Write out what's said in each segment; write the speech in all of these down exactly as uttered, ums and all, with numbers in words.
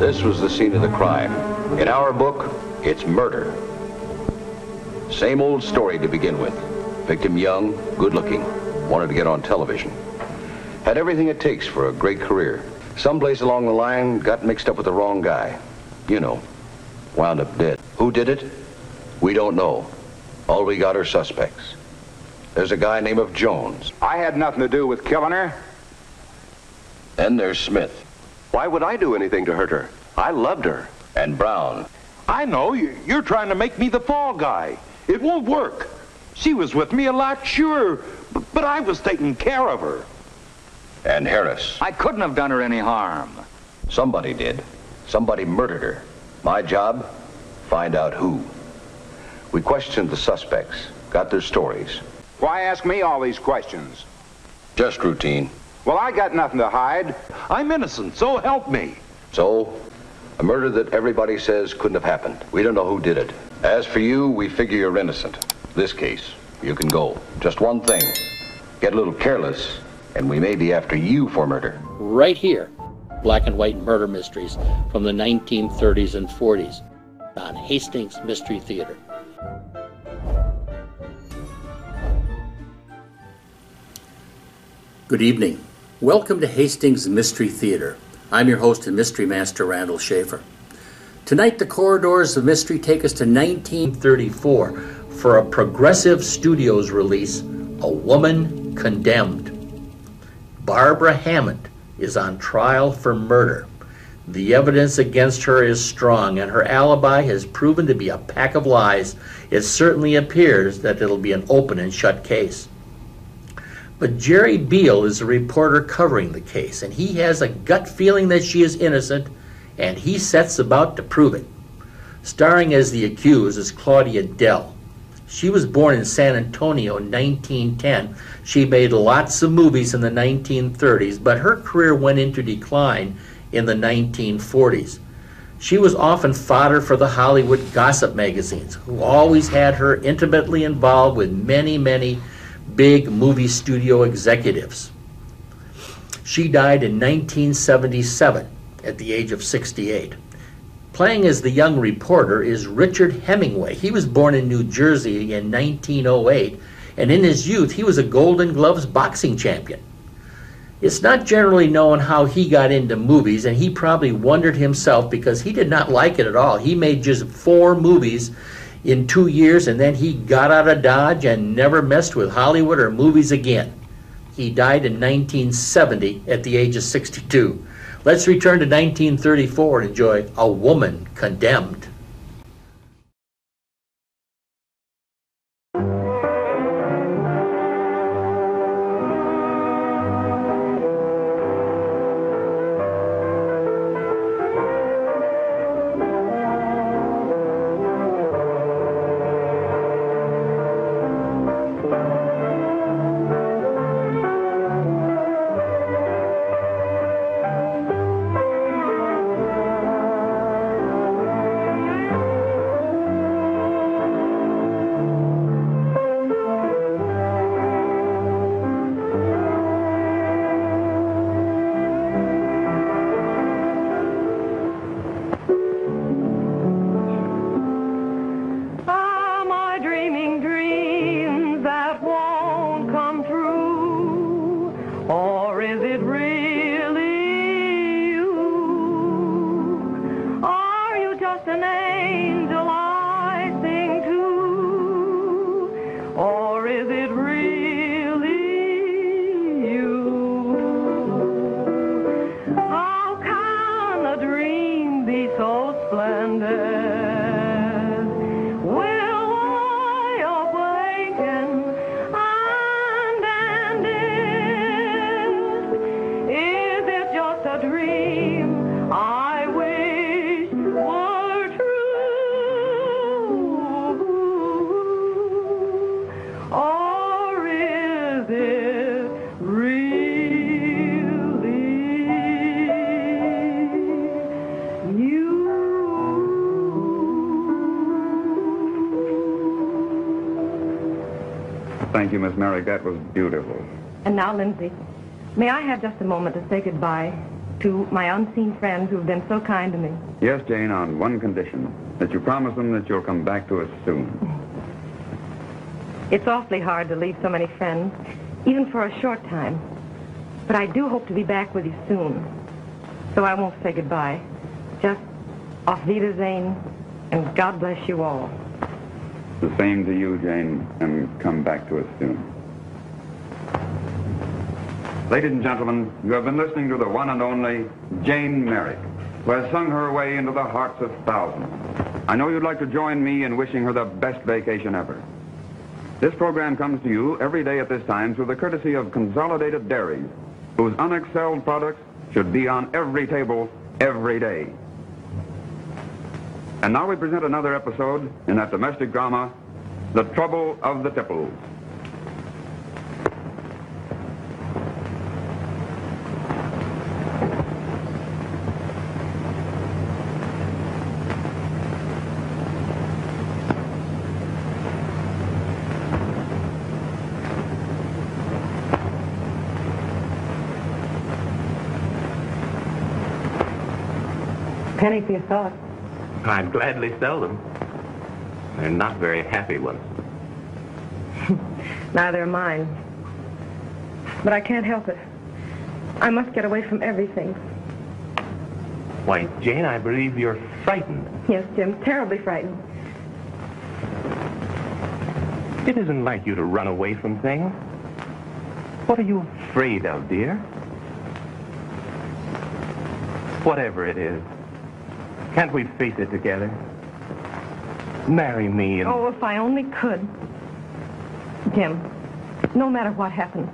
This was the scene of the crime. In our book, it's murder. Same old story to begin with. Victim young, good-looking, wanted to get on television. Had everything it takes for a great career. Someplace along the line, got mixed up with the wrong guy. You know, wound up dead. Who did it? We don't know. All we got are suspects. There's a guy named of Jones. I had nothing to do with killing her. Then there's Smith. Why would I do anything to hurt her? I loved her. And Brown. I know. You're trying to make me the fall guy. It won't work. She was with me a lot, sure, but I was taking care of her. And Harris. I couldn't have done her any harm. Somebody did. Somebody murdered her. My job? Find out who. We questioned the suspects, got their stories. Why ask me all these questions? Just routine. Well, I got nothing to hide. I'm innocent, so help me. So, a murder that everybody says couldn't have happened. We don't know who did it. As for you, we figure you're innocent. This case, you can go. Just one thing, get a little careless, and we may be after you for murder. Right here, Black and White Murder Mysteries from the nineteen thirties and forties on Hastings Mystery Theater. Good evening. Welcome to Hastings Mystery Theater. I'm your host and Mystery Master, Randall Schaefer. Tonight, the corridors of mystery take us to nineteen thirty-four for a Progressive Studios release, A Woman Condemned. Barbara Hammond is on trial for murder. The evidence against her is strong, and her alibi has proven to be a pack of lies. It certainly appears that it'll be an open and shut case. But Jerry Beale is a reporter covering the case, and he has a gut feeling that she is innocent, and he sets about to prove it. Starring as the accused is Claudia Dell. She was born in San Antonio in nineteen ten. She made lots of movies in the nineteen thirties, but her career went into decline in the nineteen forties. She was often fodder for the Hollywood gossip magazines, who always had her intimately involved with many, many big movie studio executives. She died in nineteen seventy-seven at the age of sixty-eight. Playing as the young reporter is Richard Hemingway. He was born in New Jersey in nineteen oh eight, and in his youth he was a Golden Gloves boxing champion. It's not generally known how he got into movies, and he probably wondered himself because he did not like it at all. He made just four movies in two years, and then he got out of Dodge and never messed with Hollywood or movies again. He died in nineteen seventy at the age of sixty-two. Let's return to nineteen thirty-four and enjoy A Woman Condemned. Thank you, Miss Mary. That was beautiful. And now, Lindsay, may I have just a moment to say goodbye? to my unseen friends who've been so kind to me. Yes, Jane, on one condition, that you promise them that you'll come back to us soon. It's awfully hard to leave so many friends, even for a short time. But I do hope to be back with you soon. So I won't say goodbye. Just auf Wiedersehen, and God bless you all. The same to you, Jane, and come back to us soon. Ladies and gentlemen, you have been listening to the one and only Jane Merrick, who has sung her way into the hearts of thousands. I know you'd like to join me in wishing her the best vacation ever. This program comes to you every day at this time through the courtesy of Consolidated Dairies, whose unexcelled products should be on every table every day. And now we present another episode in that domestic drama, The Trouble of the Tipples. Penny for your thoughts. I'd gladly sell them. They're not very happy ones. Neither are mine. But I can't help it. I must get away from everything. Why, Jane, I believe you're frightened. Yes, Jim, terribly frightened. It isn't like you to run away from things. What are you afraid of, dear? Whatever it is. Can't we face it together? Marry me and... Oh, if I only could. Jim, no matter what happens,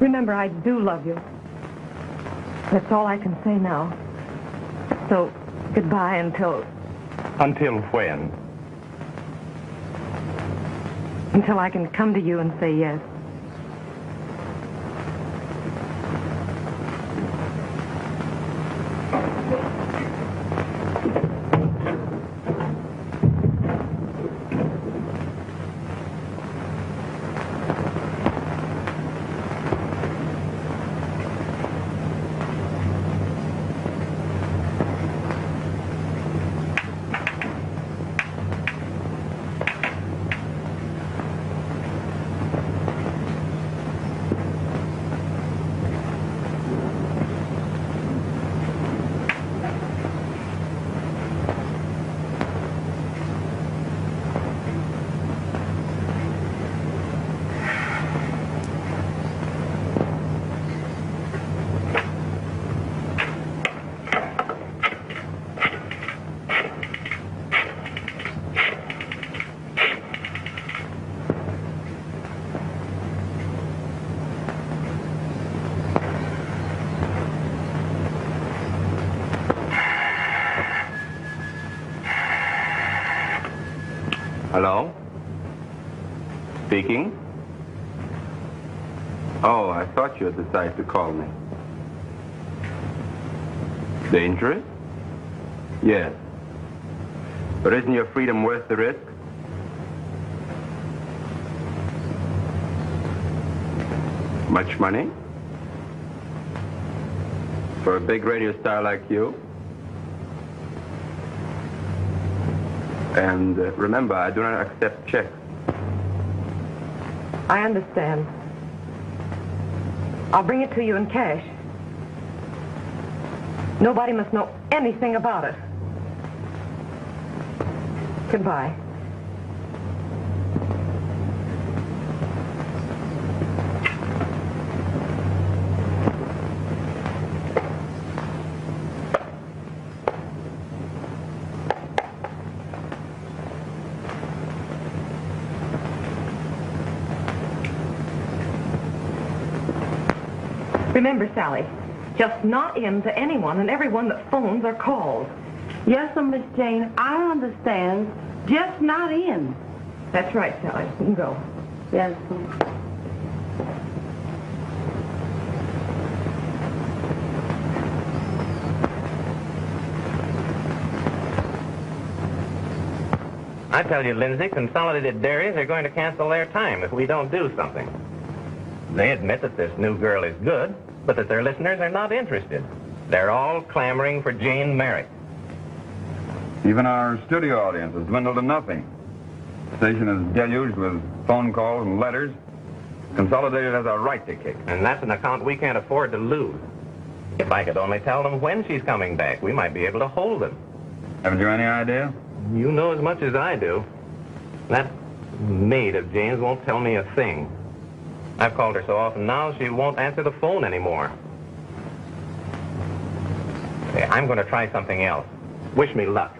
remember, I do love you. That's all I can say now. So, goodbye until... Until when? Until I can come to you and say yes. Hello? Speaking? Oh, I thought you had decided to call me. Dangerous? Yes. But isn't your freedom worth the risk? Much money? For a big radio star like you? And uh, remember, I do not accept checks. I understand. I'll bring it to you in cash. Nobody must know anything about it. Goodbye. Remember, Sally, just not in to anyone and everyone that phones or calls. Yes, Miss Jane, I understand. Just not in. That's right, Sally. You can go. Yes, ma'am. I tell you, Lindsay, Consolidated Dairies are going to cancel their time if we don't do something. They admit that this new girl is good, but that their listeners are not interested. They're all clamoring for Jane Merrick. Even our studio audience has dwindled to nothing. The station is deluged with phone calls and letters. Consolidated has a right to kick. And that's an account we can't afford to lose. If I could only tell them when she's coming back, we might be able to hold them. Haven't you any idea? You know as much as I do. That maid of Jane's won't tell me a thing. I've called her so often now, she won't answer the phone anymore. Hey, I'm going to try something else. Wish me luck.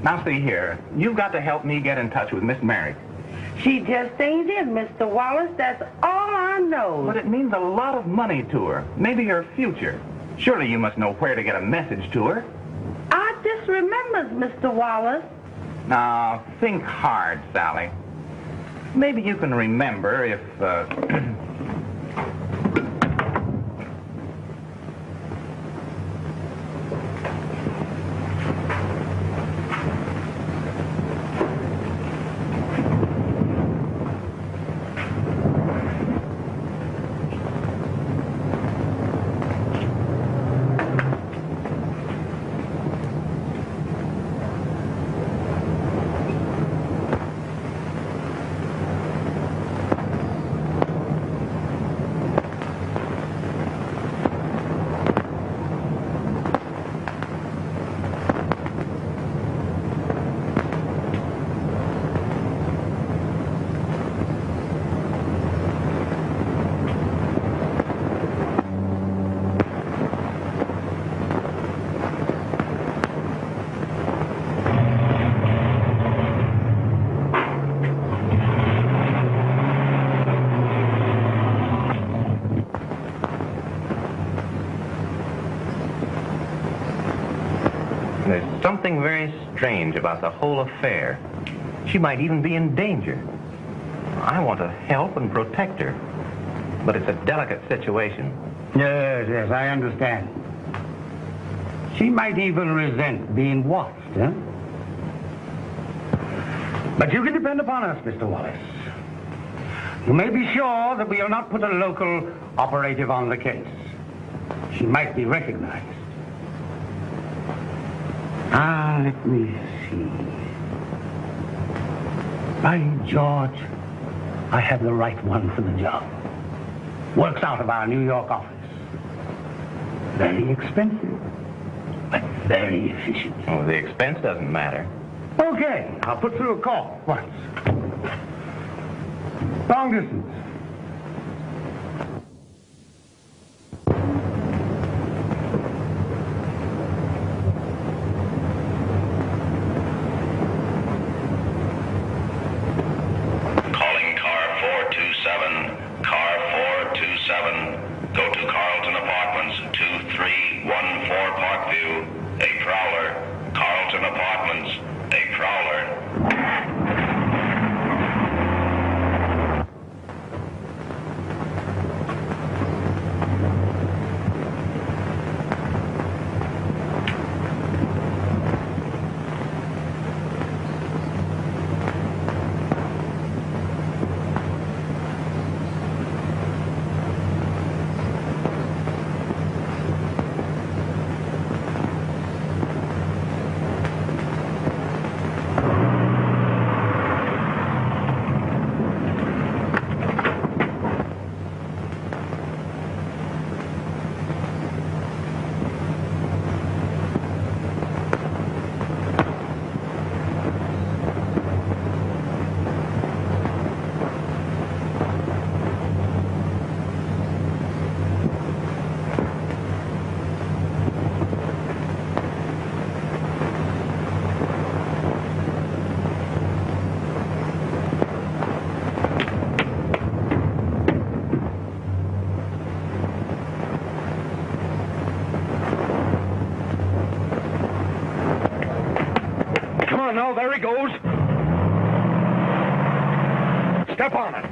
Now, see here, you've got to help me get in touch with Miss Merrick. She just ain't in, Mister Wallace. That's all I know. But it means a lot of money to her, maybe her future. Surely you must know where to get a message to her. I disremembers, Mister Wallace. Now, think hard, Sally. Maybe you can remember if... Uh, Something very strange about the whole affair. She might even be in danger. I want to help and protect her, but it's a delicate situation. Yes, yes, I understand. She might even resent being watched, huh? But you can depend upon us, Mister Wallace. You may be sure that we will not put a local operative on the case. She might be recognized. Ah, let me see. By George, I have the right one for the job. Works out of our New York office. Very expensive, but very efficient. Oh, the expense doesn't matter. Okay, I'll put through a call once. Long distance. Oh, no, there he goes. Step on it.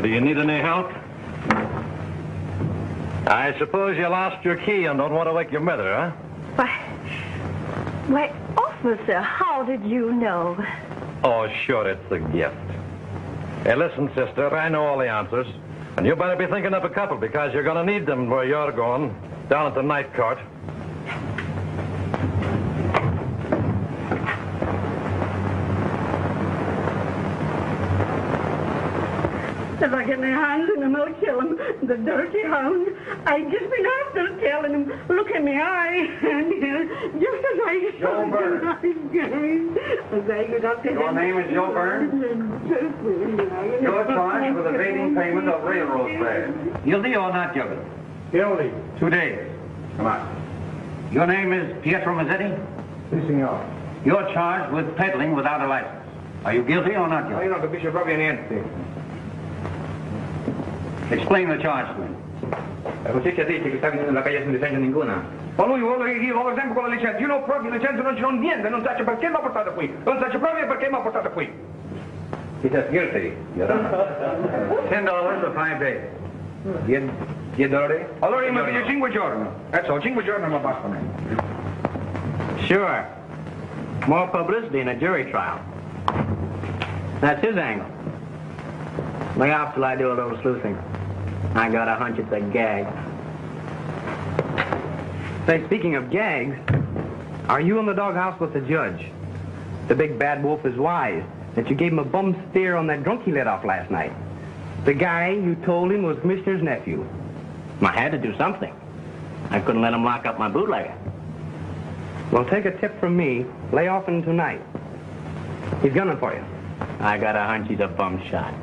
Do you need any help? I suppose you lost your key and don't want to wake your mother, huh? Why, why, officer, how did you know? Oh, sure, it's a gift. Hey, listen, sister, I know all the answers. And you better be thinking up a couple because you're going to need them where you're going, down at the night court. If I get my hands on him, I'll kill him. The dirty hound. I just been after telling him, look at me eye. And uh, just as I Joe Byrne. Your name is Joe Byrne? You're charged with evading payment of railroad fares. Guilty or not guilty? Guilty. Two days. Come on. Your name is Pietro Mazzetti? Si, senor. You're charged with peddling without a license. Are you guilty or not guilty? No, you're not. Bishop Robbie and Anthony. Explain the charge to me. La giustizia dice che sta venendo nella calle senza licenza nessuna. Ma lui vuole che io vada sempre con la licenza. Io non ho proprio licenza, non c'ho niente, non so perché mi ha portato qui. Non so proprio perché mi ha portato qui. He says guilty, Your Honor. Ten dollars for five days. Dieci, dieci dollari? Allora io mi piglio cinque giorni. Adesso cinque giorni non basta a me. Sure. More publicity in a jury trial. That's his angle. Lay off till I do a little sleuthing. I got a hunch it's a gag. Say, speaking of gags, are you in the doghouse with the judge? The big bad wolf is wise that you gave him a bum steer on that drunk he let off last night. The guy you told him was Commissioner's nephew. I had to do something. I couldn't let him lock up my bootlegger. Well, take a tip from me. Lay off him tonight. He's gunning for you. I got a hunch he's a bum shot.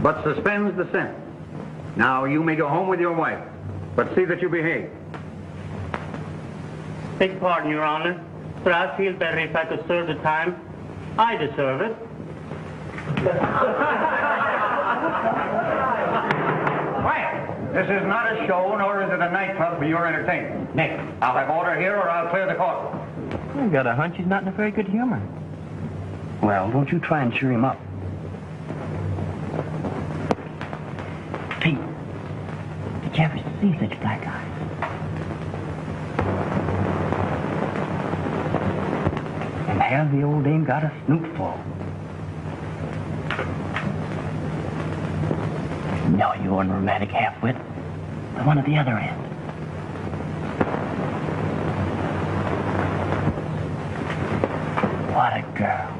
But suspends the sentence. Now you may go home with your wife, but see that you behave. Beg pardon, Your Honor, but I feel better if I could serve the time. I deserve it. Quiet! This is not a show, nor is it a nightclub for your entertainment. Nick, I'll have order here or I'll clear the court. I've got a hunch he's not in a very good humor. Well, don't you try and cheer him up. Pete, did you ever see such black eyes? And have the old dame got a snootful? No, you unromantic half-wit. The one at the other end. What a girl.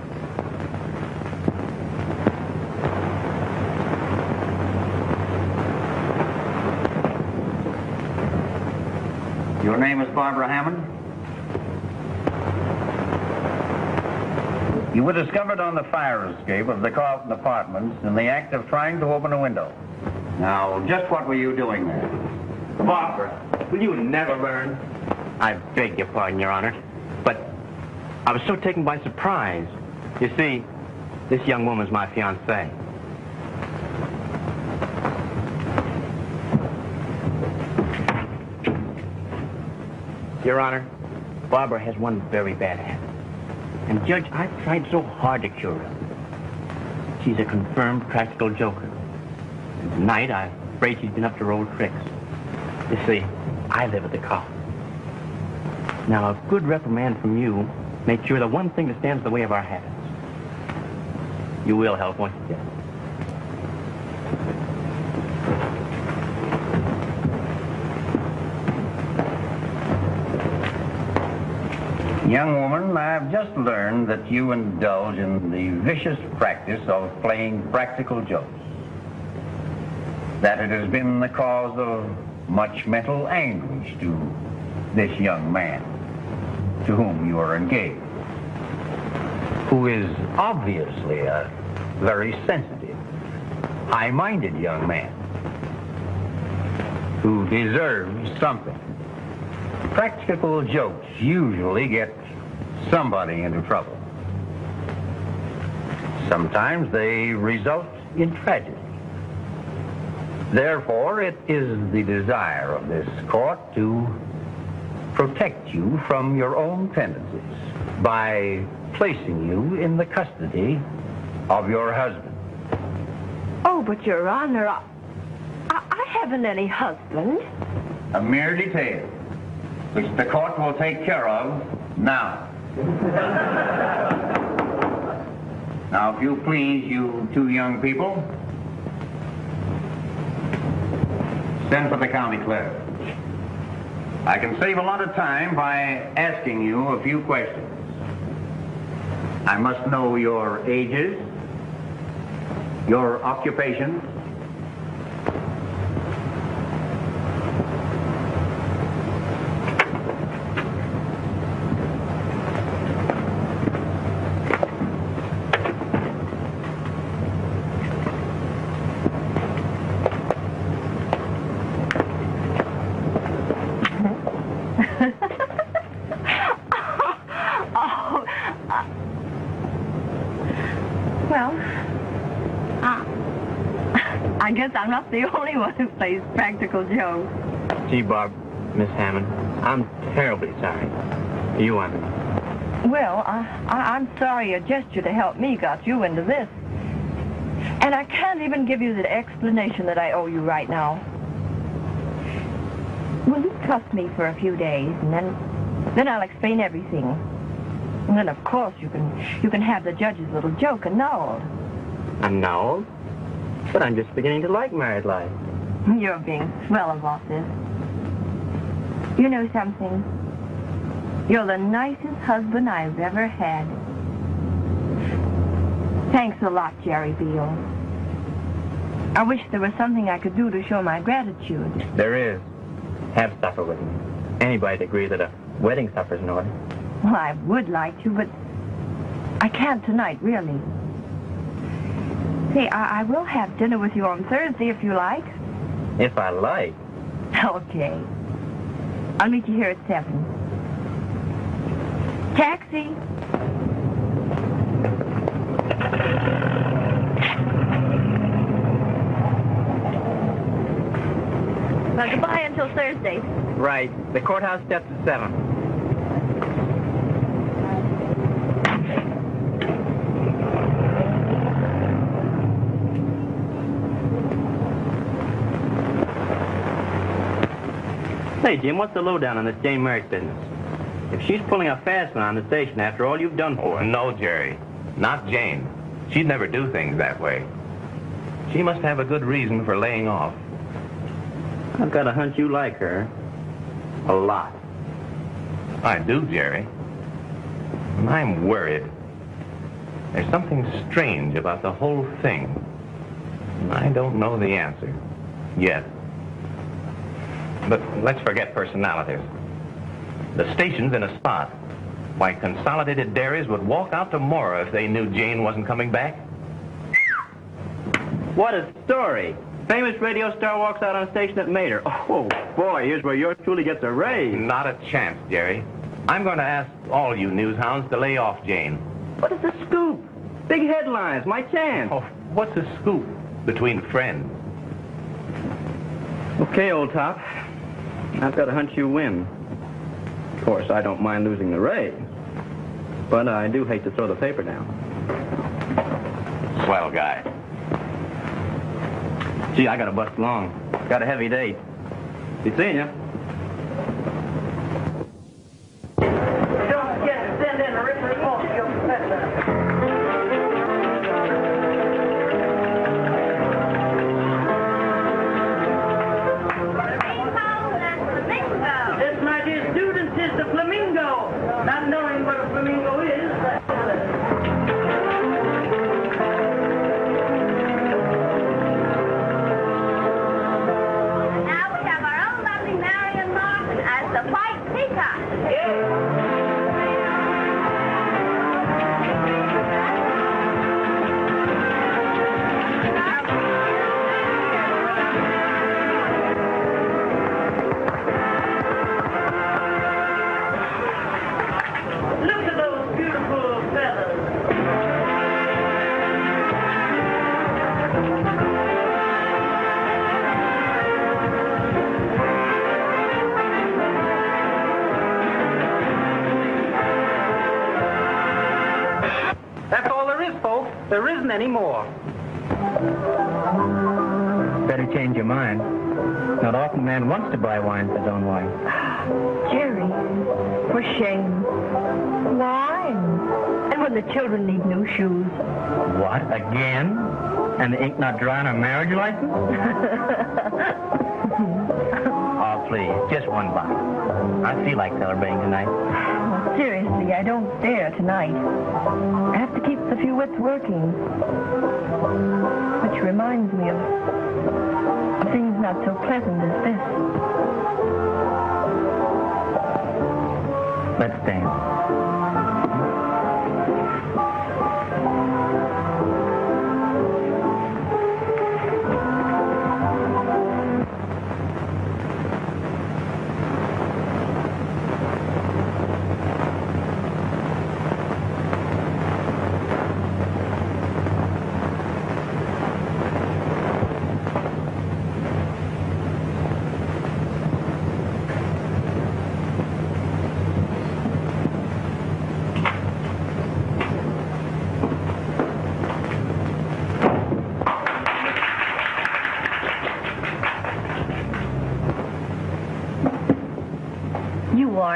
Her name is Barbara Hammond. You were discovered on the fire escape of the Carlton Apartments in the act of trying to open a window. Now, just what were you doing there? Barbara, will you never learn? I beg your pardon, Your Honor, but I was so taken by surprise. You see, this young woman's my fiancée. Your Honor, Barbara has one very bad habit. And Judge, I've tried so hard to cure her. She's a confirmed practical joker. And tonight, I'm afraid she's been up to her old tricks. You see, I live at the coffin. Now, a good reprimand from you makes sure the one thing that stands in the way of our habits. You will help, won't you, Judge? Young woman, I've just learned that you indulge in the vicious practice of playing practical jokes. That it has been the cause of much mental anguish to this young man to whom you are engaged, who is obviously a very sensitive, high-minded young man who deserves something. Practical jokes usually get somebody into trouble. Sometimes they result in tragedy. Therefore, it is the desire of this court to protect you from your own tendencies by placing you in the custody of your husband. Oh, but Your Honor, I, I, I haven't any husband. A mere detail, which the court will take care of now. Now, if you please, you two young people, send for the county clerk. I can save a lot of time by asking you a few questions. I must know your ages, your occupations, I'm not the only one who plays practical jokes. Gee, Barb, Miss Hammond, I'm terribly sorry. You want me? Well, I, I, I'm sorry a gesture to help me got you into this. And I can't even give you the explanation that I owe you right now. Will you trust me for a few days, and then, then I'll explain everything. And then, of course, you can, you can have the judge's little joke annulled. Annulled? But I'm just beginning to like married life. You're being swell about this. You know something? You're the nicest husband I've ever had. Thanks a lot, Jerry Beale. I wish there was something I could do to show my gratitude. There is. Have supper with me. Anybody'd agree that a wedding supper's in order. Well, I would like to, but I can't tonight, really. Say, I, I will have dinner with you on Thursday, if you like. If I like? Okay. I'll meet you here at seven. Taxi! Well, goodbye until Thursday. Right. The courthouse steps at seven. Hey, Jim, what's the lowdown on this Jane Merrick business? If she's pulling a fast one on the station after all you've done for her... Oh, no, Jerry. Not Jane. She'd never do things that way. She must have a good reason for laying off. I've got a hunch you like her. A lot. I do, Jerry. And I'm worried. There's something strange about the whole thing. And I don't know the answer. Yet. But let's forget personalities. The station's in a spot. Why, Consolidated Dairies would walk out tomorrow if they knew Jane wasn't coming back. What a story. Famous radio star walks out on a station at Mater. Oh, boy, here's where yours truly gets a raise. Not a chance, Jerry. I'm going to ask all you news hounds to lay off Jane. What is the scoop? Big headlines, my chance. Oh, what's the scoop between friends? Okay, old top. I've got a hunch you win. Of course, I don't mind losing the raise. But I do hate to throw the paper down. Swell guy. Gee, I gotta bust along. Got a heavy date. Be seeing ya. Don't forget to send in a written report to your professor. Flamingo, that's flamingo. This, my dear students, is the flamingo. Not knowing what a flamingo is. There isn't any more. Better change your mind. Not often a man wants to buy wine for his own wife. Jerry, for shame. Wine. And when the children need new shoes. What, again? And the ink not dry on a marriage license? Oh, please, just one bottle. I feel like celebrating tonight. Seriously, I don't dare tonight. I have to keep the few wits working. Which reminds me of things not so pleasant as this. Let's dance.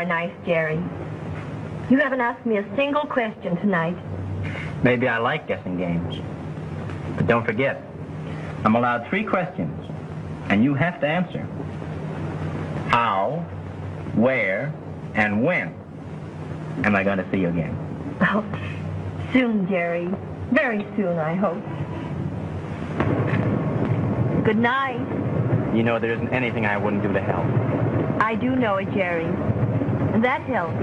Nice, Jerry. You haven't asked me a single question tonight. Maybe I like guessing games. But don't forget, I'm allowed three questions, and you have to answer. How, where, and when am I going to see you again? Oh, soon, Jerry. Very soon, I hope. Good night. You know, there isn't anything I wouldn't do to help. I do know it, Jerry. And that helps.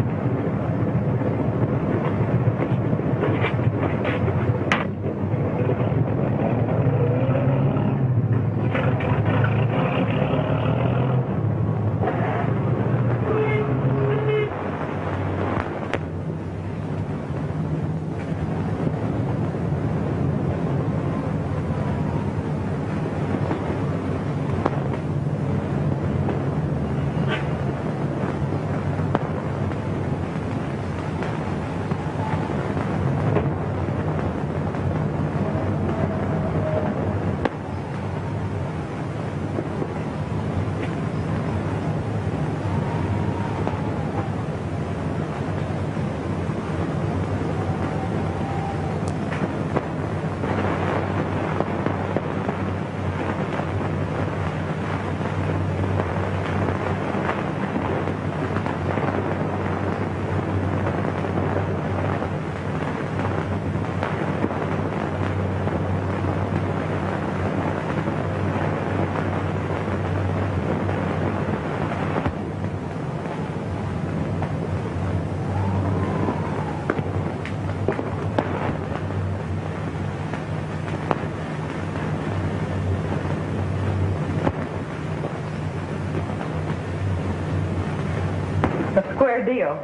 fair deal.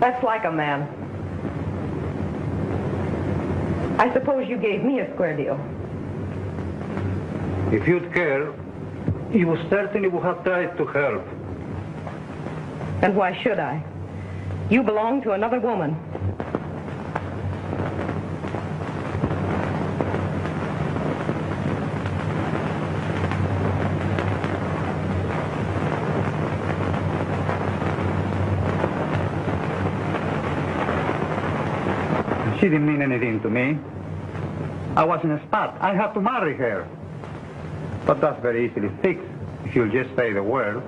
That's like a man. I suppose you gave me a square deal. If you'd cared, you certainly would have tried to help. And why should I? You belong to another woman. She didn't mean anything to me. I was in a spot. I had to marry her. But that's very easily fixed if you'll just say the word.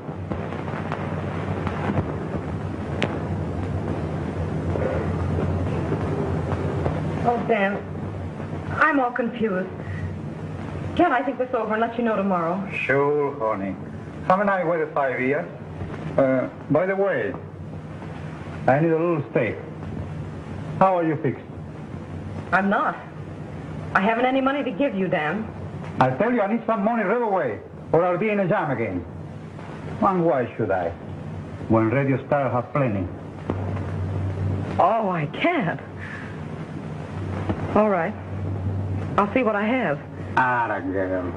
Oh, Dan, I'm all confused. Can I think this over and let you know tomorrow? Sure, honey. Haven't I waited five years? Uh, by the way, I need a little steak. How are you fixed? I'm not. I haven't any money to give you, Dan. I tell you, I need some money right away, or I'll be in a jam again. And why should I? When Radio Star has plenty. Oh, I can't. All right. I'll see what I have. Ah, girl.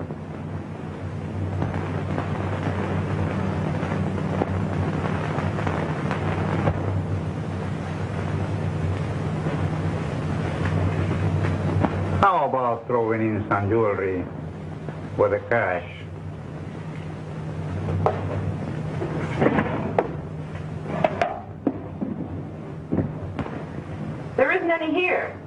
How about throwing in some jewelry with the cash? There isn't any here.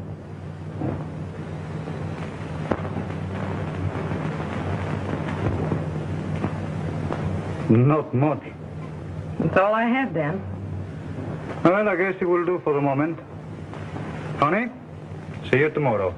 Not much. That's all I have, Dan. Well, I guess it will do for the moment. Honey, see you tomorrow.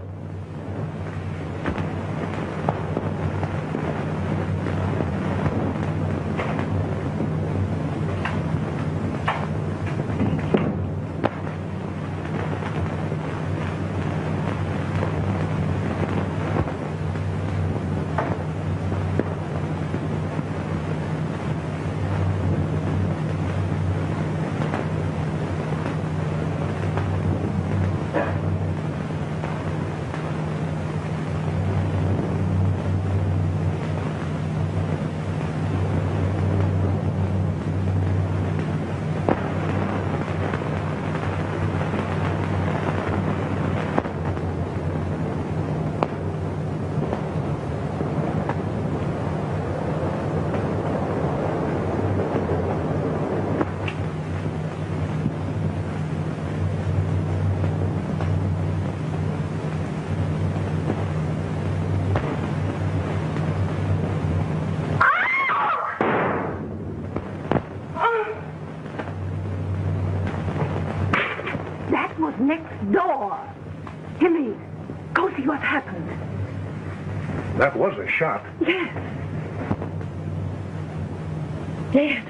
Shot. Yes. Dead.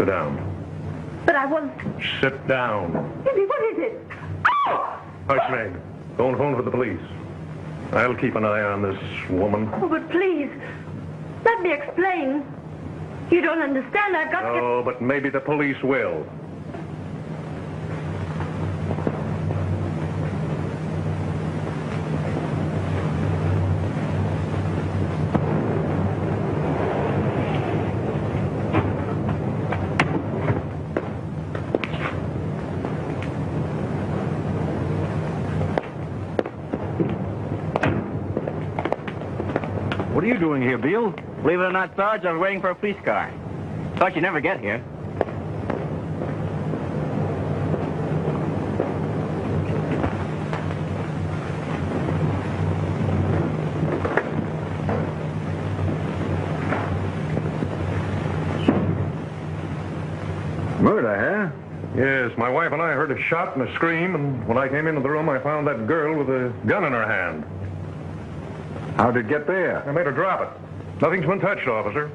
Sit down. But I wasn't. Sit down. Jimmy, what is it? Oh! Hush, Meg. Don't phone for the police. I'll keep an eye on this woman. Oh, but please, let me explain. You don't understand. I've got to... Oh, but maybe the police will. What are you doing here, Beale? Believe it or not, Sarge, I was waiting for a police car. Thought you'd never get here. Murder, huh? Yes, my wife and I heard a shot and a scream, and when I came into the room, I found that girl with a gun in her hand. How did it get there? I made her drop it. Nothing's been touched, officer.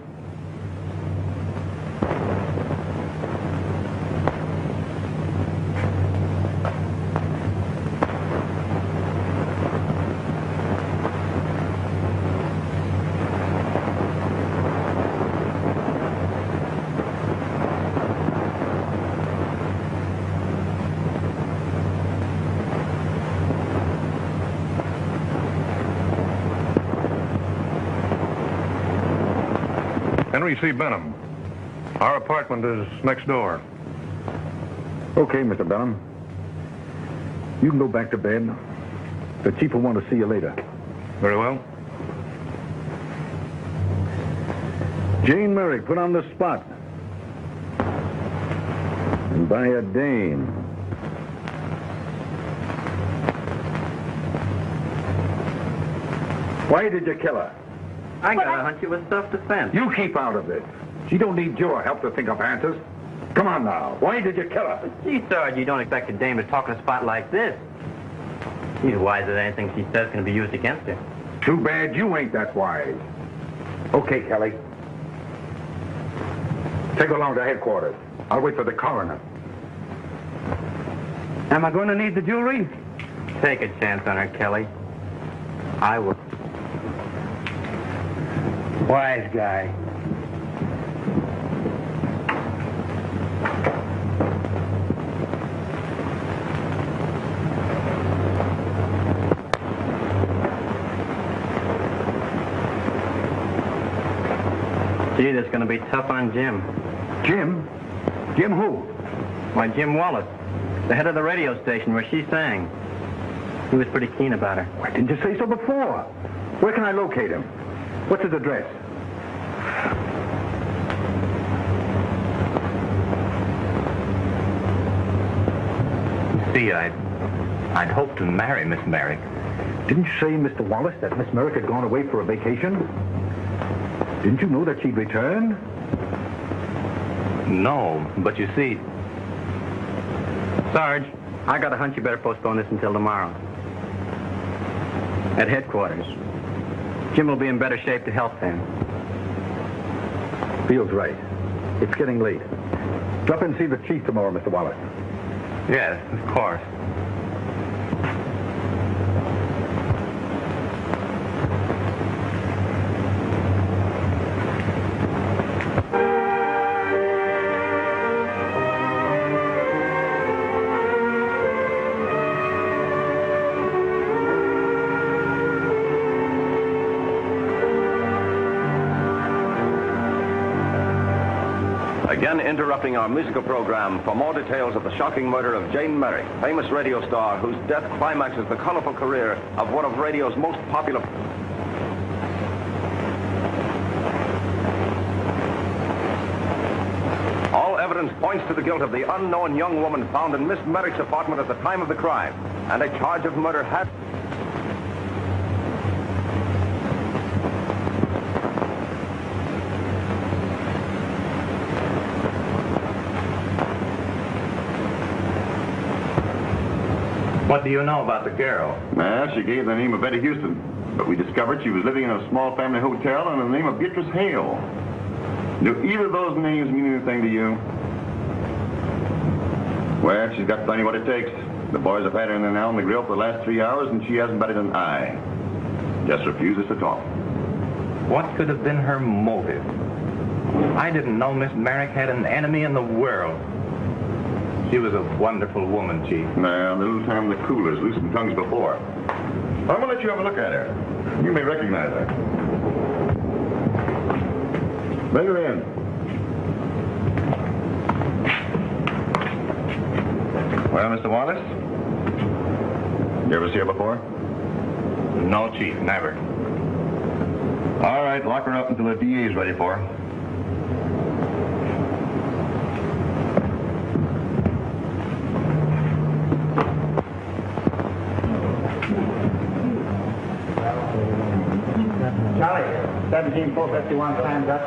Henry C. Benham. Our apartment is next door. Okay, Mister Benham. You can go back to bed. The chief will want to see you later. Very well. Jane Merrick, put on the spot. And by a Dane. Why did you kill her? I got a hunch it was self-defense. You keep out of this. She don't need your help to think of answers. Come on now. Why did you kill her? Gee, Sarge, you don't expect a dame to talk in a spot like this. She's wiser than anything she says can be used against her. Too bad you ain't that wise. Okay, Kelly. Take her along to headquarters. I'll wait for the coroner. Am I going to need the jewelry? Take a chance on her, Kelly. I will. Wise guy. Gee, that's going to be tough on Jim. Jim? Jim who? Why, Jim Wallace, the head of the radio station where she sang. He was pretty keen about her. Why didn't you say so before? Where can I locate him? What's his address? See, I'd, I'd hoped to marry Miss Merrick. Didn't you say, Mister Wallace, that Miss Merrick had gone away for a vacation? Didn't you know that she'd returned? No, but you see... Sarge, I got a hunch you better postpone this until tomorrow. At headquarters. Jim will be in better shape to help them. Feels right. It's getting late. Drop in and see the chief tomorrow, Mister Wallace. Yes, of course. Again interrupting our musical program for more details of the shocking murder of Jane Merrick, famous radio star whose death climaxes the colorful career of one of radio's most popular... All evidence points to the guilt of the unknown young woman found in Miss Merrick's apartment at the time of the crime, and a charge of murder has... What do you know about the girl? Well, she gave the name of Betty Houston, but we discovered she was living in a small family hotel under the name of Beatrice Hale. Do either of those names mean anything to you? Well, she's got plenty what it takes. The boys have had her in there now on the grill for the last three hours, and she hasn't batted an eye. Just refuses to talk. What could have been her motive? I didn't know Miss Merrick had an enemy in the world. She was a wonderful woman, Chief. Now, nah, little time the coolers loosened tongues before. I'm going to let you have a look at her. You may recognize her. Bring her in. Well, Mister Wallace, you ever see her before? No, Chief, never. All right, lock her up until the D A's ready for her. seventeen four fifty-one times up.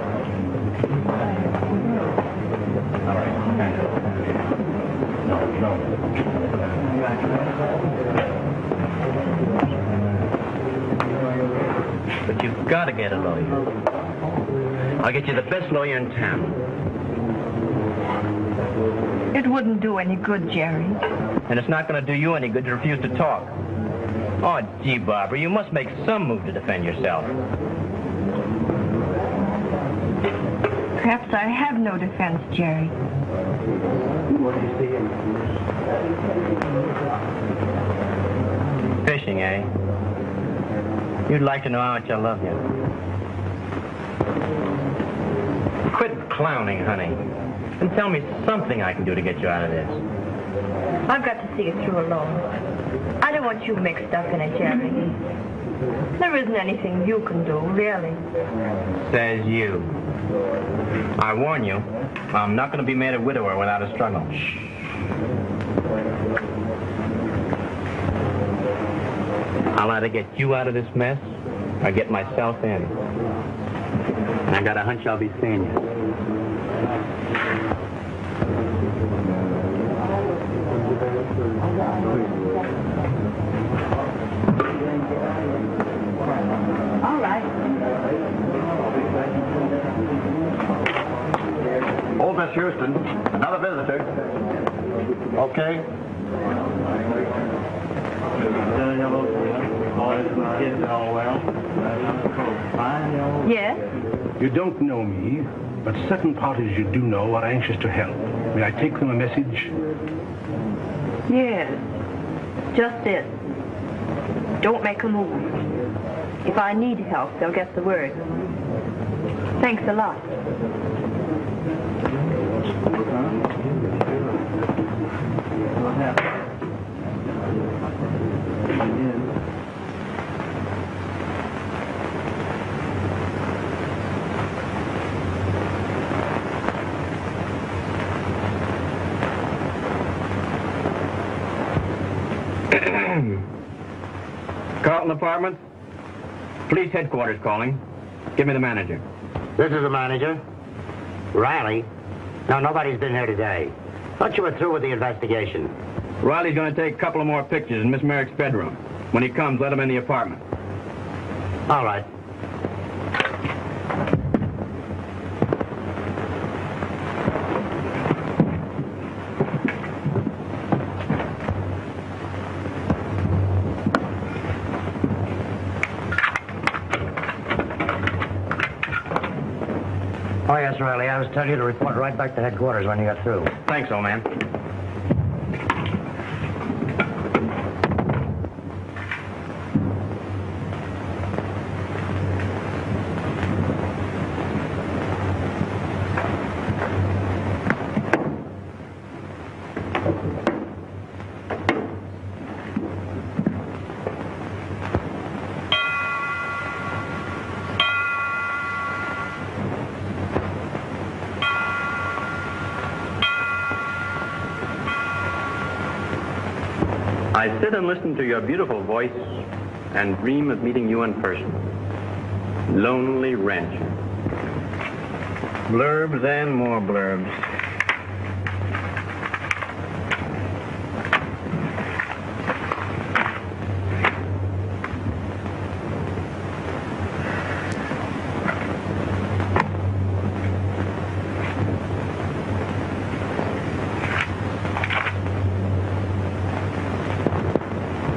But you've got to get a lawyer. I'll get you the best lawyer in town. It wouldn't do any good, Jerry. And it's not going to do you any good to refuse to talk. Oh, gee, Barbara, you must make some move to defend yourself. Perhaps I have no defense, Jerry. Fishing, eh? You'd like to know how much I love you. Quit clowning, honey. And tell me something I can do to get you out of this. I've got to see it through alone. I don't want you mixed up in it, Jerry. There isn't anything you can do, really. Says you. I warn you, I'm not going to be made a widower without a struggle. Shh. I'll either get you out of this mess or get myself in. And I got a hunch I'll be seeing you. Old Miss Houston, another visitor. Okay. Yes? You don't know me, but certain parties you do know are anxious to help. May I take them a message? Yes. Just this. Don't make a move. If I need help, they'll get the word. Thanks a lot. Carlton Apartment? Police headquarters calling. Give me the manager. This is the manager. Riley? No, nobody's been here today. Thought you were through with the investigation. Riley's going to take a couple of more pictures in Miss Merrick's bedroom. When he comes, let him in the apartment. All right. Riley, I was telling you to report right back to headquarters when you got through. Thanks, old man. I sit and listen to your beautiful voice and dream of meeting you in person. Lonely rancher. Blurbs and more blurbs.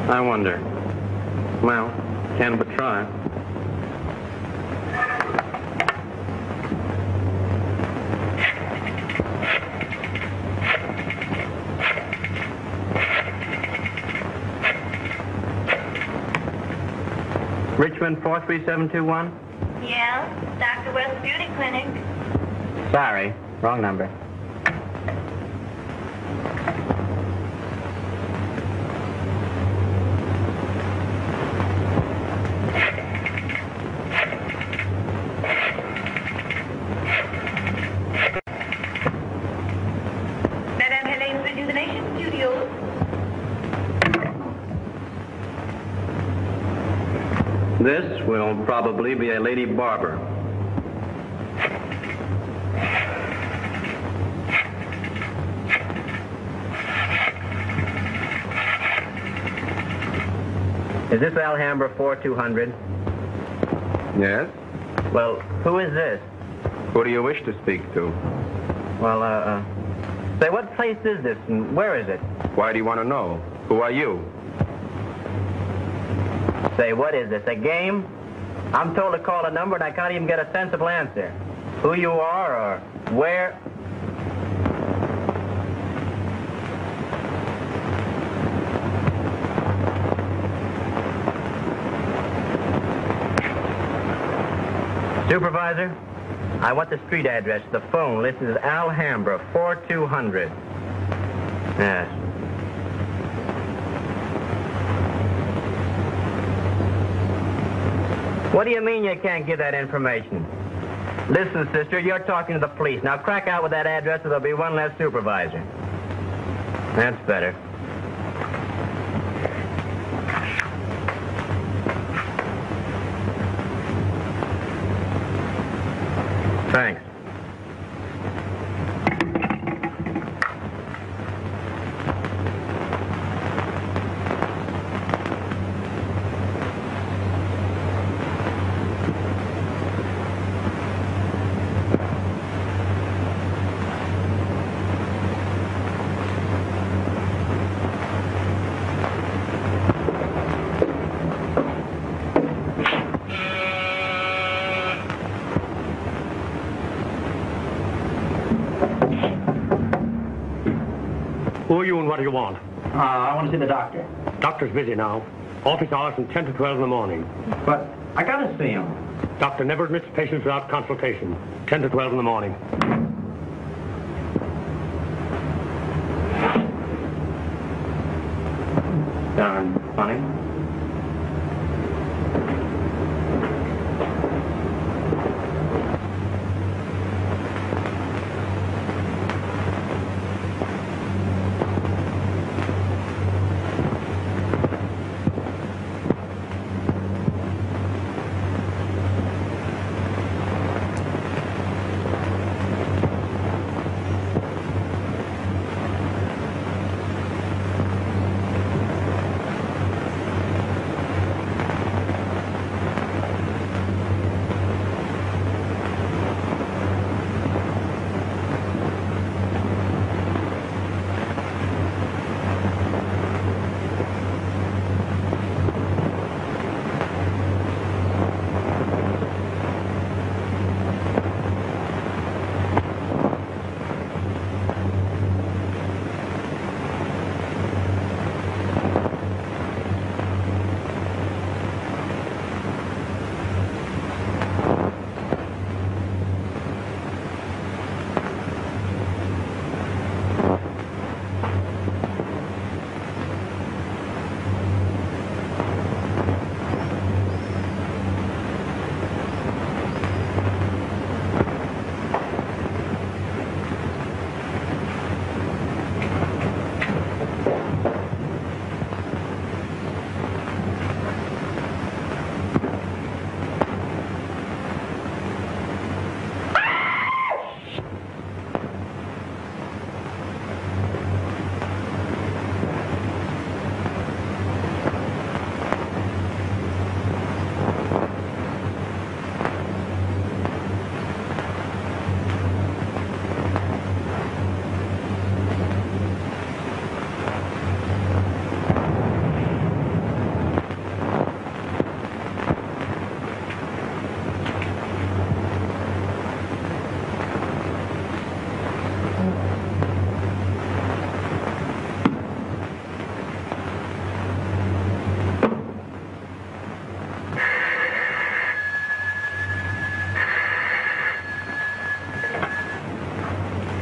I wonder. Well, can but try. Richmond four three seven two one? Yeah, Doctor West Beauty Clinic. Sorry, wrong number. This will probably be a lady barber. Is this Alhambra forty-two hundred? Yes. Well, who is this? Who do you wish to speak to? Well, uh, uh, say, what place is this and where is it? Why do you want to know? Who are you? Say, what is this, a game? I'm told to call a number and I can't even get a sensible answer. Who you are or where? Supervisor, I want the street address. The phone listed as Alhambra forty-two hundred. Yes. What do you mean you can't give that information? Listen, sister, you're talking to the police. Now crack out with that address or there'll be one less supervisor. That's better. Thanks. Who are you and what do you want? Uh, I want to see the doctor. Doctor's busy now. Office hours from ten to twelve in the morning. But I got to see him. Doctor never admits patients without consultation. ten to twelve in the morning. Darn funny.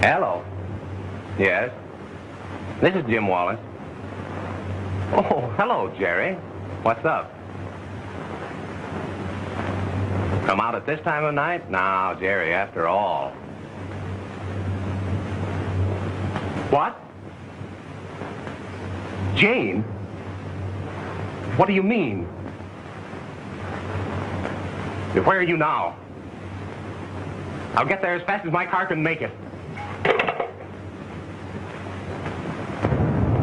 Hello. Yes. This is Jim Wallace. Oh, hello, Jerry. What's up? Come out at this time of night? Now, Jerry, after all. What? Jane? What do you mean? Where are you now? I'll get there as fast as my car can make it.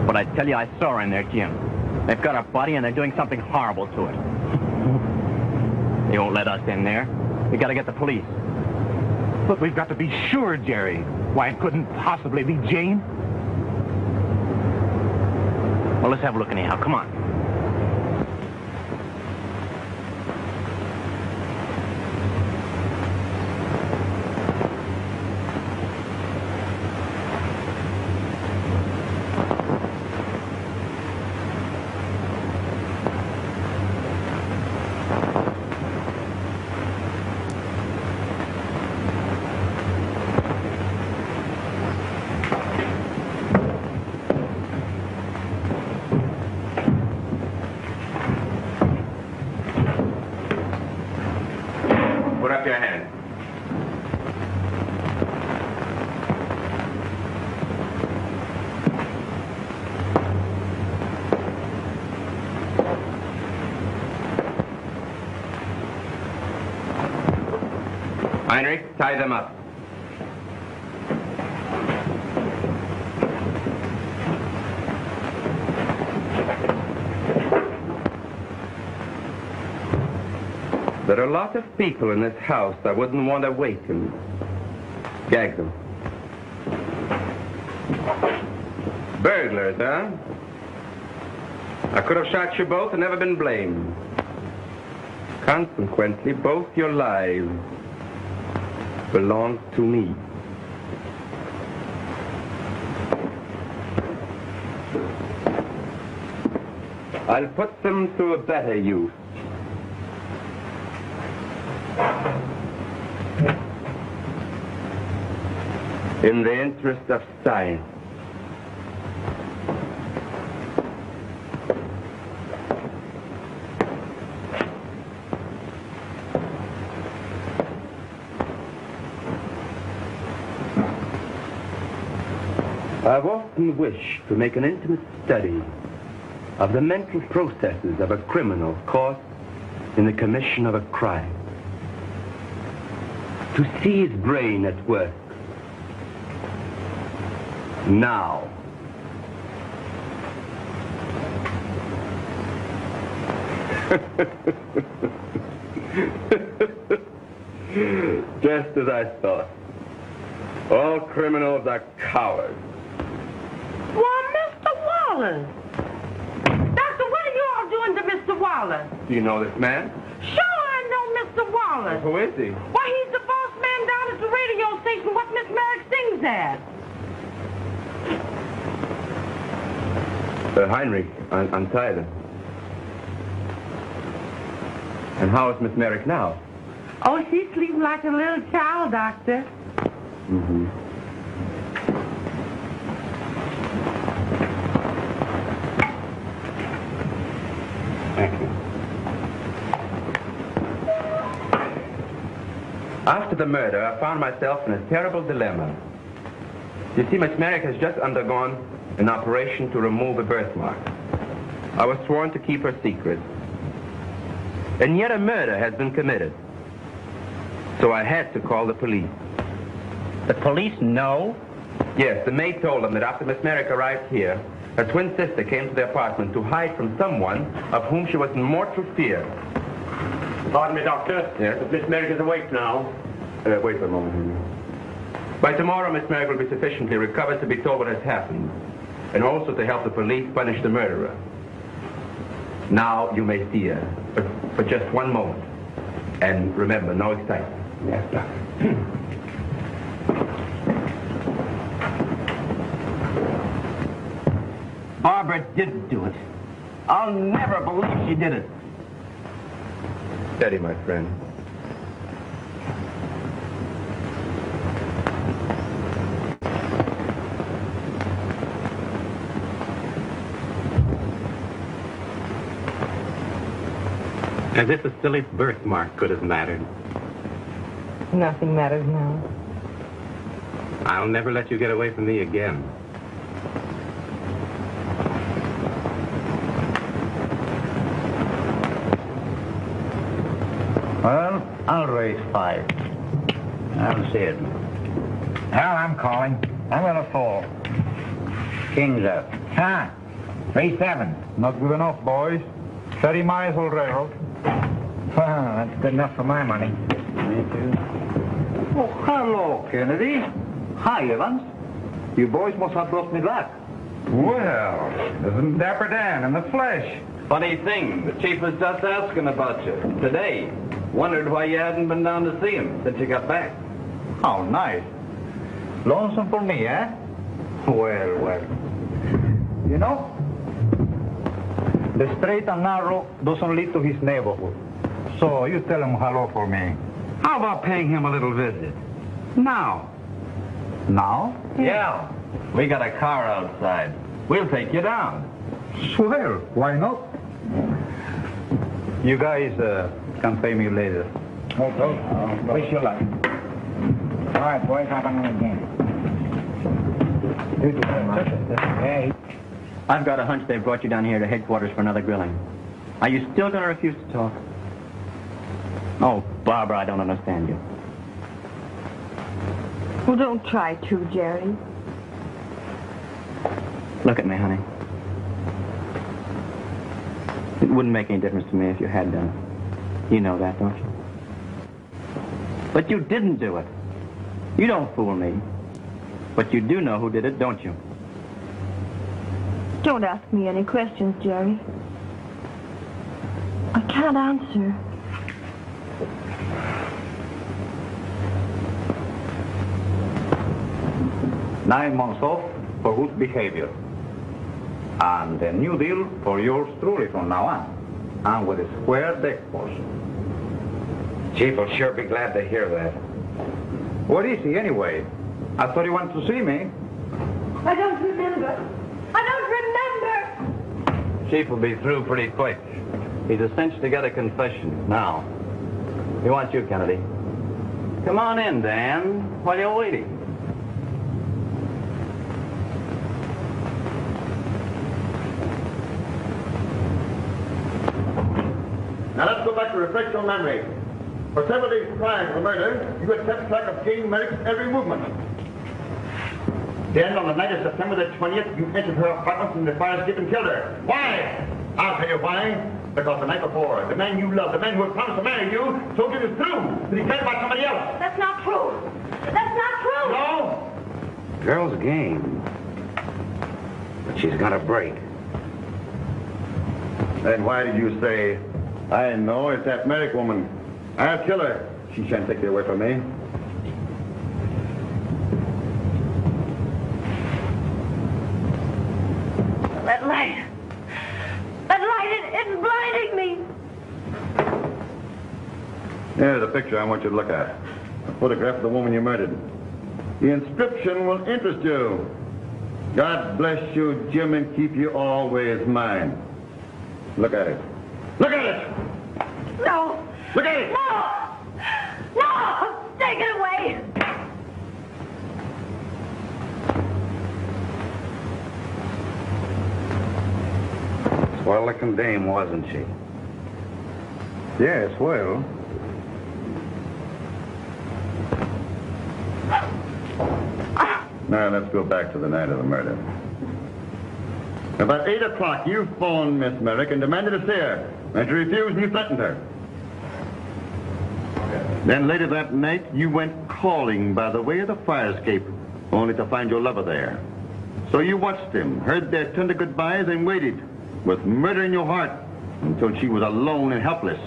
But I tell you, I saw her in there, Jim. They've got our buddy and they're doing something horrible to it. They won't let us in there. We gotta get the police. But we've got to be sure, Jerry. Why, it couldn't possibly be Jane. Well, let's have a look anyhow. Come on. Heinrich, tie them up. There are a lot of people in this house I wouldn't want to waken. Gag them. Burglars, huh? I could have shot you both and never been blamed. Consequently, both your lives belongs to me. I'll put them to a better use. In the interest of science. I've often wished to make an intimate study of the mental processes of a criminal caught in the commission of a crime. To see his brain at work. Now. Just as I thought. All criminals are cowards. Doctor, what are you all doing to Mister Wallace? Do you know this man? Sure, I know Mister Wallace. Well, who is he? Why, he's the boss man down at the radio station what Miss Merrick sings at. Uh, Heinrich, I'm, I'm tired. And how is Miss Merrick now? Oh, she's sleeping like a little child, Doctor. Mm-hmm. After the murder, I found myself in a terrible dilemma. You see, Miss Merrick has just undergone an operation to remove a birthmark. I was sworn to keep her secret. And yet a murder has been committed. So I had to call the police. The police know? Yes, the maid told them that after Miss Merrick arrived here, her twin sister came to the apartment to hide from someone of whom she was in mortal fear. Pardon me, Doctor. Yes? But Miss Merrick is awake now. Uh, wait for a moment. By tomorrow, Miss Merrick will be sufficiently recovered to be told what has happened, and also to help the police punish the murderer. Now you may see her, but for just one moment. And remember, no excitement. Yes, Doctor. Barbara didn't do it. I'll never believe she did it. Steady, my friend. As if a silly birthmark could have mattered. Nothing matters now. I'll never let you get away from me again. Well, I'll raise five. I'll see it. Hal, I'm calling. I'm gonna fall. King's up. Huh? three seven. Not good enough, boys. thirty miles old railroad. Wow, that's good enough for my money. Me too. Oh, hello, Kennedy. Hi, Evans. You boys must have brought me luck. Well, isn't Dapper Dan in the flesh? Funny thing, the chief was just asking about you today. Wondered why you hadn't been down to see him since you got back. How nice. Lonesome for me, eh? Well, well. You know, the straight and narrow doesn't lead to his neighborhood. So you tell him hello for me. How about paying him a little visit? Now. Now? Yeah. We got a car outside. We'll take you down. Swear, why not? You guys uh, can pay me later. Okay. Uh, wish you luck. All right, boys, hop on the game. You do very much. Hey. I've got a hunch they've brought you down here to headquarters for another grilling. Are you still going to refuse to talk? Oh, Barbara, I don't understand you. Well, don't try to, Jerry. Look at me, honey. It wouldn't make any difference to me if you had done it. You know that, don't you? But you didn't do it. You don't fool me. But you do know who did it, don't you? Don't ask me any questions, Jerry. I can't answer. Nine months off for good behavior. And a new deal for yours truly from now on. And with a square deck portion. Chief will sure be glad to hear that. What is he anyway? I thought he wanted to see me. I don't remember. I don't remember. Chief will be through pretty quick. He's a cinch to get a confession now. He wants you, Kennedy. Come on in, Dan, while you're waiting. Now let's go back to refresh your memory. For several days prior to the murder, you had kept track of Jane Merrick's every movement. Then, on the night of September the twentieth, you entered her apartment from the fire escape and killed her. Why? I'll tell you why. Because the night before, the man you loved, the man who had promised to marry you, told you the truth, that he cared about somebody else. That's not true. That's not true. No. Girl's game. But she's got a break. Then why did you say, I know, it's that Merrick woman. I'll kill her. She shan't take you away from me. That light. That light, it, it's blinding me. Here's a picture I want you to look at. A photograph of the woman you murdered. The inscription will interest you. God bless you, Jim, and keep you always mine. Look at it. Look at it! No! Look at it! No! No! Take it away! Swell-looking dame, wasn't she? Yes, well. Now, let's go back to the night of the murder. About eight o'clock, you phoned Miss Merrick and demanded to see her. And she refused and you threatened her. Then later that night, you went calling by the way of the fire escape, only to find your lover there. So you watched him, heard their tender goodbyes, and waited with murder in your heart until she was alone and helpless.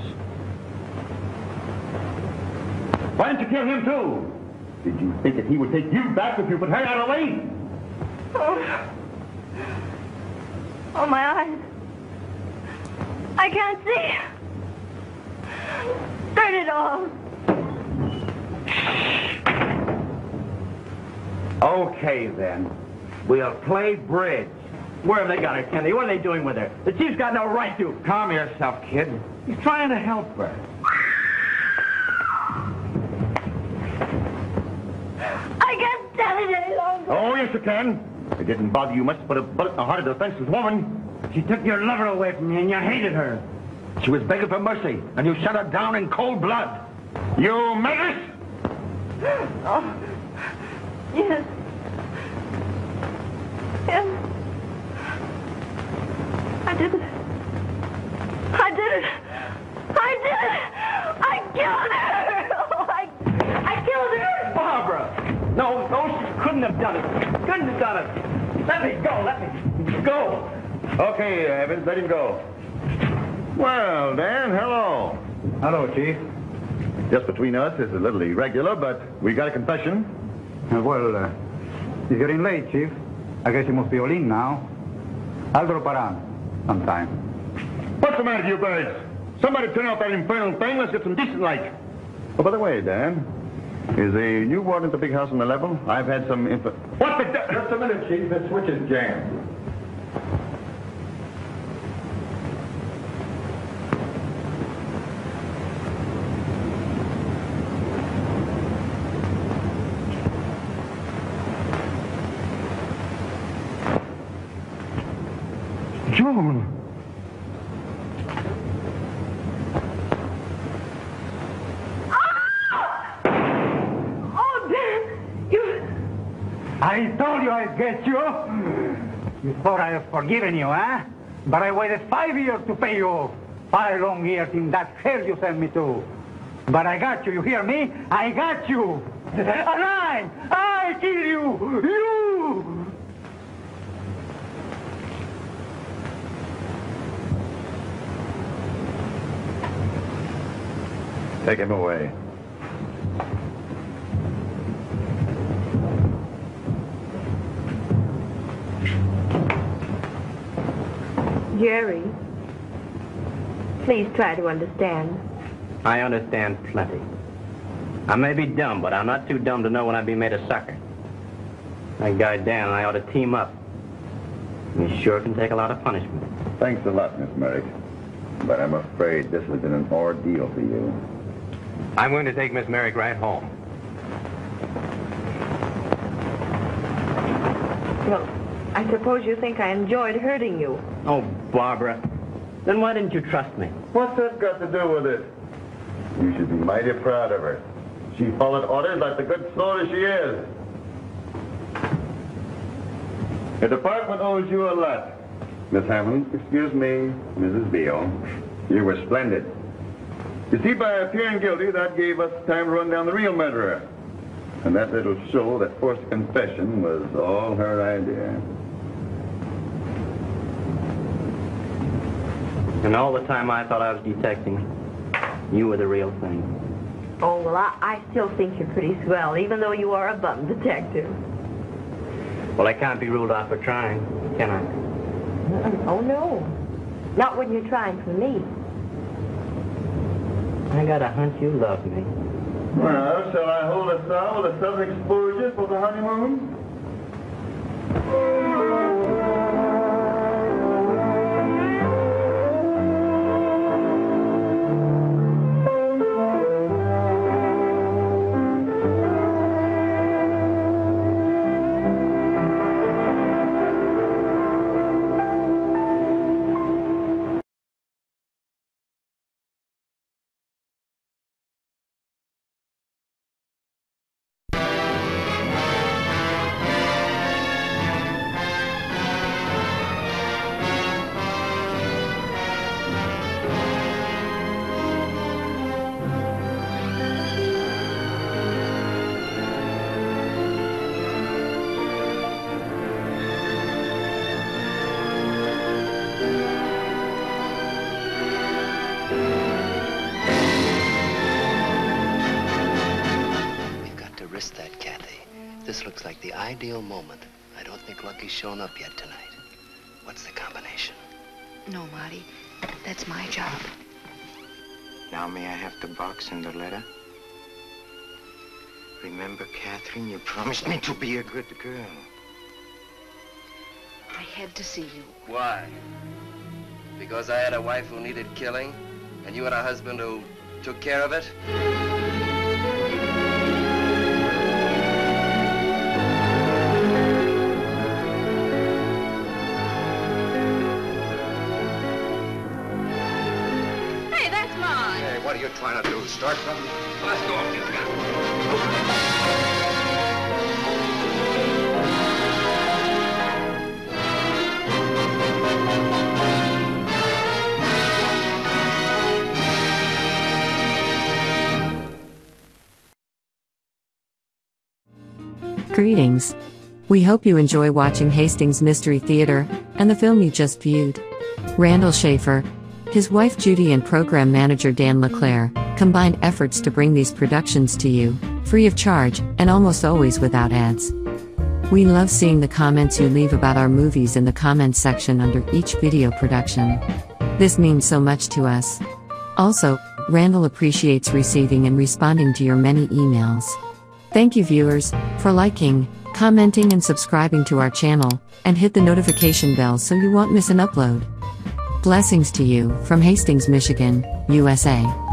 Why didn't you kill him, too? Did you think that he would take you back if you put her out of the way? Oh. Oh, my eyes. I can't see. Turn it off. Okay, then. We'll play bridge. Where have they got her, Kennedy? What are they doing with her? The chief's got no right to. Calm yourself, kid. He's trying to help her. I can't tell it any longer. Oh, yes, you can. It didn't bother you much to put a bullet in the heart of the defenseless woman. She took your lover away from you, and you hated her. She was begging for mercy, and you shut her down in cold blood. You murderess! Oh, yes. Yes. I did it. I did it. I did it. I killed her. Oh, I, I killed her. Barbara. No, no, she couldn't have done it. Couldn't have done it. Let me go. Let me go. Okay, Evans, let him go. Well, Dan, hello. Hello, Chief. Just between us, it's a little irregular, but we got a confession. Uh, well, uh, he's getting late, Chief. I guess he must be all in now. Alvaro Paran, sometime. What's the matter with you birds? Somebody turn off that infernal thing. Let's get some decent light. Oh, by the way, Dan, is the new warden at the big house on the level? I've had some info... What the... Just a minute, Chief. That switch is jammed. Joan! Oh! Oh, Dan! You... I told you I'd get you! You thought I had forgiven you, huh? But I waited five years to pay you off. Five long years in that hell you sent me to. But I got you, you hear me? I got you! And I! I kill you! You! Take him away. Jerry, please try to understand. I understand plenty. I may be dumb, but I'm not too dumb to know when I'd be made a sucker. That guy Dan and I ought to team up. We sure can take a lot of punishment. Thanks a lot, Miss Merrick. But I'm afraid this has been an ordeal for you. I'm going to take Miss Merrick right home. Well, I suppose you think I enjoyed hurting you. Oh, Barbara. Then why didn't you trust me? What's that got to do with it? You should be mighty proud of her. She followed orders like the good soldier she is. The department owes you a lot. Miss Hammond, excuse me, Missus Beale. You were splendid. You see, by appearing guilty, that gave us time to run down the real murderer. And that little show, that forced confession, was all her idea. And all the time I thought I was detecting, you were the real thing. Oh, well, I, I still think you're pretty swell, even though you are a bum detective. Well, I can't be ruled off for trying, can I? Oh, no. Not when you're trying for me. I got a hunch you love me. Well, shall I hold us out with a sudden exposure for the honeymoon? Ideal moment. I don't think Lucky's shown up yet tonight. What's the combination? No, Marty. That's my job. Now may I have the box and the letter? Remember, Catherine, you promised me to be a good girl. I had to see you. Why? Because I had a wife who needed killing, and you had a husband who took care of it? Trying to do start something. Well, let's go up this guy. Greetings. We hope you enjoy watching Hastings Mystery Theater, and the film you just viewed. Randall Schaefer, his wife Judy, and program manager Dan LeClaire combined efforts to bring these productions to you, free of charge, and almost always without ads. We love seeing the comments you leave about our movies in the comments section under each video production. This means so much to us. Also, Randall appreciates receiving and responding to your many emails. Thank you, viewers, for liking, commenting, and subscribing to our channel, and hit the notification bell so you won't miss an upload. Blessings to you from Hastings, Michigan, U S A.